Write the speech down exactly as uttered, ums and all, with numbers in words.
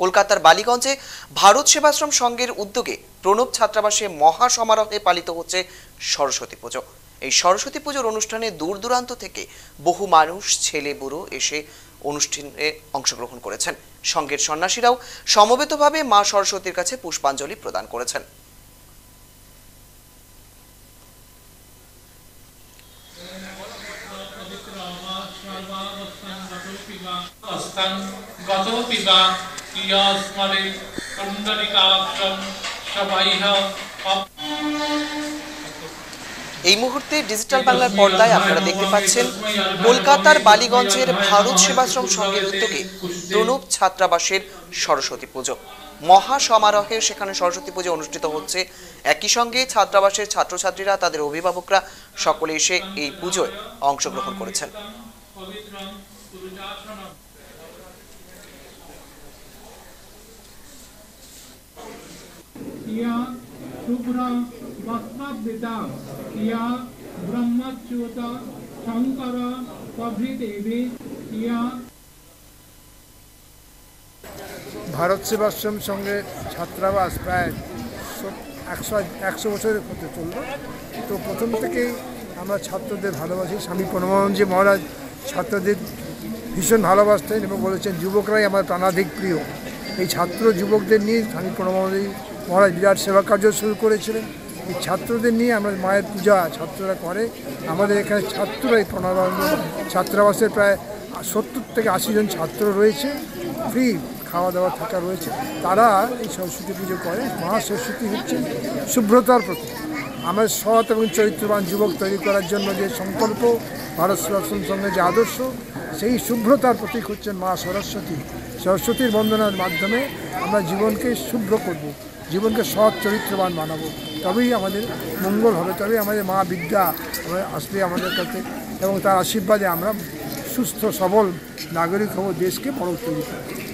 কলকাতার বালিগঞ্জে ভারত সেবাশ্রম সংঘের উদ্যোগে প্রণব ছাত্রাবাসে মহা সমারোহে পালিত হচ্ছে সরস্বতী পুজো। এই সরস্বতী পুজোর অনুষ্ঠানে দূরদূরান্ত থেকে বহু মানুষ ছেলে বুড়ো এসে অনুষ্ঠানে অংশগ্রহণ করেছেন। সংঘের সন্ন্যাসীরাও সমবেতভাবে মা সরস্বতীর কাছে পুষ্পাঞ্জলি প্রদান করেছেন। এই মুহূর্তে ডিজিটাল বাংলার পর্দায় আপনারা দেখতে পাচ্ছেন কলকাতার বালিগঞ্জের ভারত সেবাশ্রম সংঘের উদ্যোগে প্রণব ছাত্রাবাসের সরস্বতী পুজো মহা সমারোহে সেখানে সরস্বতী পুজো অনুষ্ঠিত হচ্ছে। একই সঙ্গে ছাত্রাবাসের ছাত্রছাত্রীরা তাদের অভিভাবকরা সকলে এসে এই পুজোয় অংশগ্রহণ করেছেন। भारत सेवाश्रम संघे छात्रावास प्राय एक सौ বছরের হতে চলল। तो प्रथम থেকেই আমরা ছাত্রদের ভালোবাসি। স্বামী প্রণবানন্দজি महाराज ছাত্রদের ভীষণ ভালোবাসতেন এবং বলেছেন যুবকরাই আমার প্রাণাধিক প্রিয়। এই ছাত্র যুবকদের নিয়ে স্বামী প্রণবানন্দজি महाराज বিরাট সেবা কার্য শুরু করেছিলেন। এই ছাত্রদের নিয়ে আমরা মায়ের পূজা ছাত্ররা করে। আমাদের এখানে ছাত্ররা এই প্রণবানন্দ ছাত্রাবাসের প্রায় সত্তর থেকে আশি জন ছাত্র রয়েছে। ফ্রি খাওয়া দাওয়া থাকা রয়েছে। তারা এই সরস্বতী পুজো করে। মা সরস্বতী হচ্ছে শুভ্রতার প্রতীক। আমার সৎ এবং চরিত্রবান যুবক তৈরি করার জন্য যে সংকল্প ভারত সেবাশ্রম সঙ্ঘের যে আদর্শ সেই শুভ্রতার প্রতীক হচ্ছেন মা সরস্বতী। সরস্বতীর বন্দনার মাধ্যমে আমরা জীবনকে শুভ্র করব, জীবনকে সৎ চরিত্রবান বানাবো, তবেই আমাদের মঙ্গল হবে, তবেই আমাদের মা বিদ্যা আসবে আমাদের কাছে এবং তার আশীর্বাদে আমরা সুস্থ সবল নাগরিক হব, দেশকে বড় তৈরি করব।